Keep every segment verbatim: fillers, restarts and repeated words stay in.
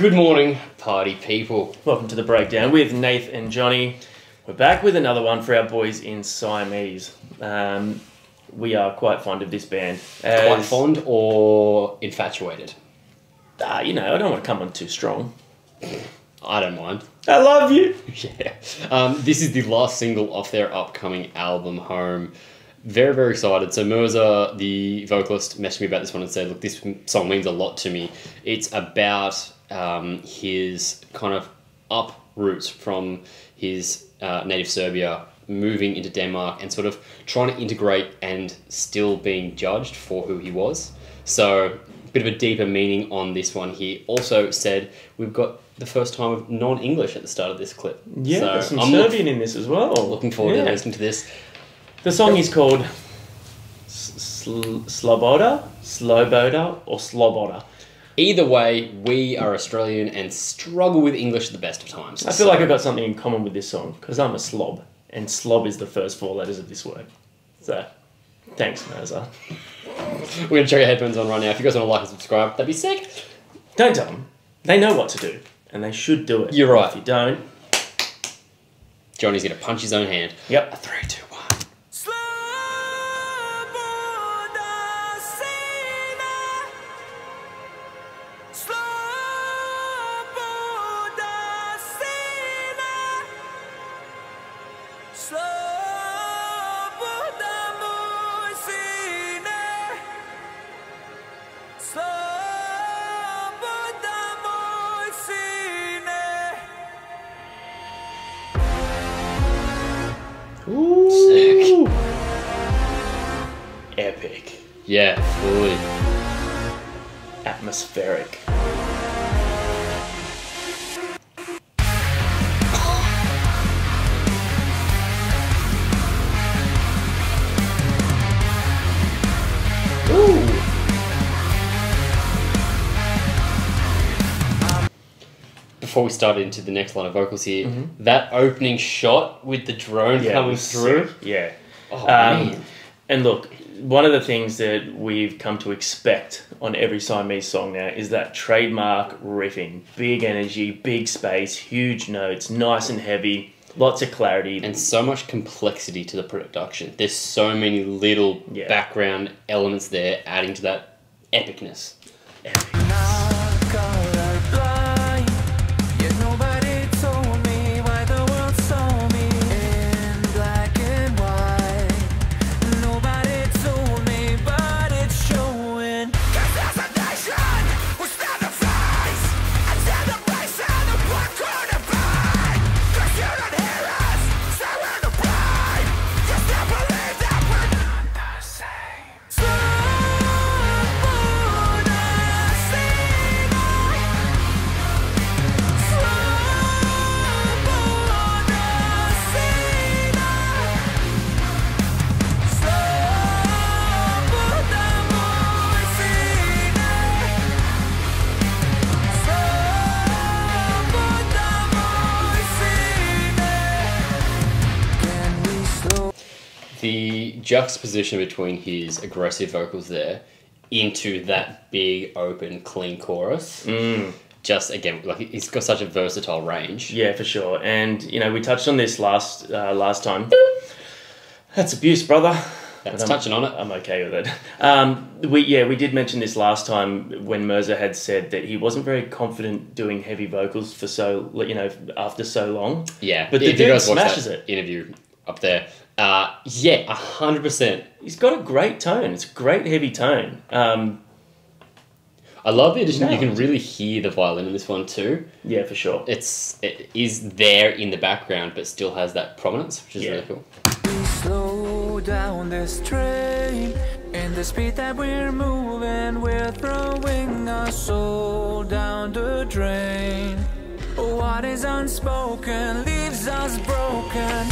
Good morning, party people. Welcome to The Breakdown with Nath and Johnny. We're back with another one for our boys in Siamese. Um, we are quite fond of this band. As, quite fond or infatuated? Uh, you know, I don't want to come on too strong. I don't mind. I love you! Yeah. Um, this is the last single off their upcoming album, Home. Very, very excited. So Mirza, the vocalist, messaged me about this one and said, look, this song means a lot to me. It's about... Um, his kind of uproots from his uh, native Serbia, moving into Denmark and sort of trying to integrate and still being judged for who he was. So a bit of a deeper meaning on this one. He also said we've got the first time of non-English at the start of this clip. Yeah, so there's some I'm Serbian in this as well. Looking forward yeah. to listening to this. The song is called Sloboda, Sloboda or Sloboda. Either way, we are Australian and struggle with English at the best of times. I feel so. like I've got something in common with this song, because I'm a slob, and slob is the first four letters of this word. So, thanks, Mirza. We're going to chuck our headphones on right now. If you guys want to like and subscribe, that'd be sick. Don't tell them. They know what to do, and they should do it. You're right. If you don't... Johnny's going to punch his own hand. Yep. A three, two, one. Sick. Epic. Yeah, fully. Atmospheric. Ooh. Before we start into the next line of vocals here, mm-hmm. that opening shot with the drone yeah, coming through. Yeah. Oh, um, man. And look, one of the things that we've come to expect on every Siamese song now is that trademark riffing. Big energy, big space, huge notes, nice and heavy, lots of clarity. And so much complexity to the production. There's so many little yeah. background elements there adding to that epicness. Epicness. The juxtaposition between his aggressive vocals there into that big, open, clean chorus. Mm. Just, again, like he's got such a versatile range. Yeah, for sure. And, you know, we touched on this last uh, last time. That's abuse, brother. That's touching on it. I'm okay with it. Um, we Yeah, we did mention this last time when Mirza had said that he wasn't very confident doing heavy vocals for so, you know, after so long. Yeah. But the dude smashes it. Interview up there. Uh, yeah, one hundred percent. He's got a great tone. It's a great heavy tone. Um, I love the addition. No. You can really hear the violin in this one too. Yeah, for sure. It's, it is there in the background, but still has that prominence, which is yeah. really cool. We slow down this train, and the speed that we're moving, we're throwing our soul down the drain. What is unspoken leaves us broken.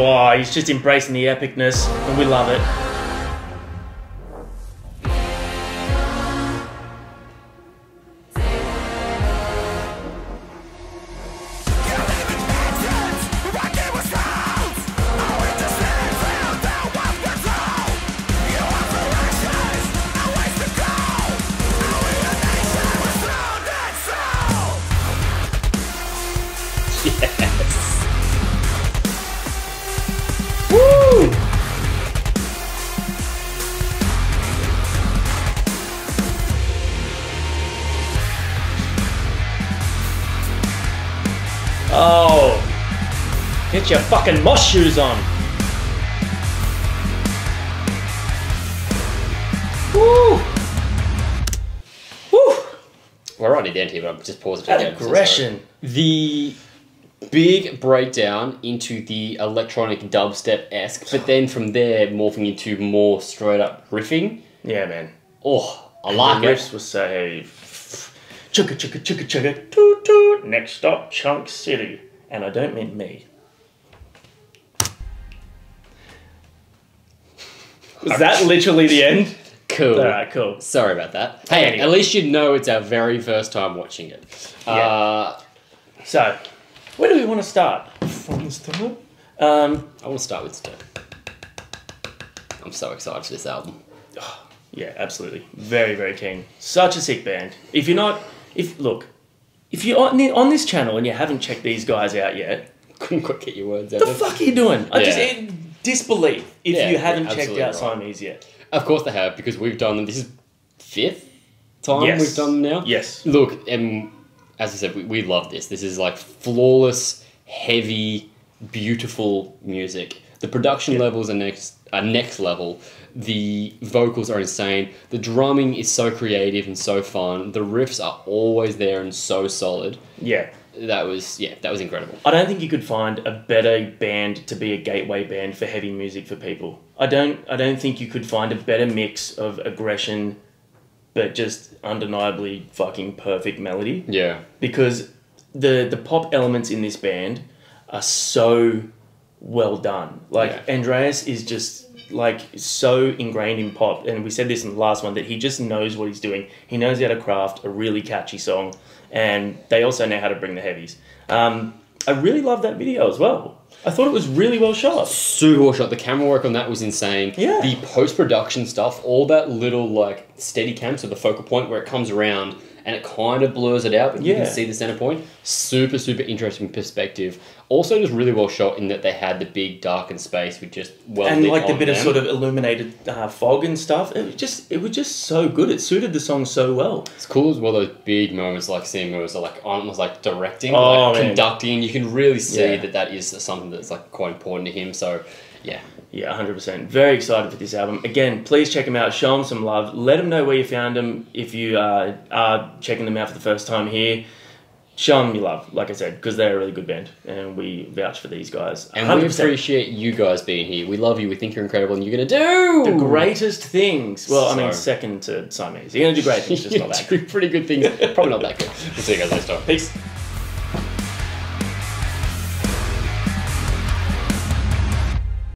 Wow, he's just embracing the epicness, and we love it. Oh, get your fucking moss shoes on. Woo! Woo! We're already down here, but I'll just pause it. That aggression. The big breakdown into the electronic dubstep-esque, but then from there morphing into more straight up riffing. Yeah, man. Oh, I and like the it. Riffs were so heavy. Chugga chugga chugga chugga toot toot. Next stop, Chunk City. And I don't mean me. Was that literally the end? Cool. Alright, cool. Sorry about that. Hey, anyway. At least you know it's our very first time watching it. Yeah. Uh, so, where do we want to start? Um, I want to start with Stone. I'm so excited for this album. Oh, yeah, absolutely. Very, very keen. Such a sick band. If you're not... if Look... If you're on, the, on this channel and you haven't checked these guys out yet... Couldn't quite get your words out. The fuck are you doing? Yeah. I just it, disbelief if yeah, you haven't checked out right. Siamese yet. Of course they have, because we've done them... This is fifth time yes. we've done them now? Yes. Look, and as I said, we, we love this. This is like flawless, heavy, beautiful music. The production yeah. levels are next, are next level. The vocals are insane. The drumming is so creative and so fun. The riffs are always there and so solid. Yeah. That was, yeah, that was incredible. I don't think you could find a better band to be a gateway band for heavy music for people. I don't, I don't think you could find a better mix of aggression, but just undeniably fucking perfect melody. Yeah. Because the, the pop elements in this band are so well done. Like, yeah. Andreas is just... like so ingrained in pop, and we said this in the last one, that he just knows what he's doing. He knows how to craft a really catchy song, and they also know how to bring the heavies. um I really loved that video as well. I thought it was really well shot. Super well shot. The camera work on that was insane. Yeah, the post-production stuff, all that little like steady cam, so the focal point where it comes around and it kind of blurs it out, but yeah. you can see the center point. Super, super interesting perspective. Also just really well shot in that they had the big darkened space with just well and like the bit them. of sort of illuminated uh, fog and stuff. It was just, it was just so good. It suited the song so well. It's cool as well. Those big moments like seeing movies are like almost like directing, oh, like conducting. You can really see yeah. that that is something that's like quite important to him. So yeah. Yeah, one hundred percent. Very excited for this album. Again, please check them out. Show them some love. Let them know where you found them if you uh, are checking them out for the first time here. Show them your love, like I said, because they're a really good band, and we vouch for these guys. one hundred percent. And we appreciate you guys being here. We love you. We think you're incredible, and you're going to do... the greatest things. Well, so, I mean, second to Siamese. You're going to do great things, just not that good. Pretty good things. Probably not that good. We'll see you guys next time. Peace.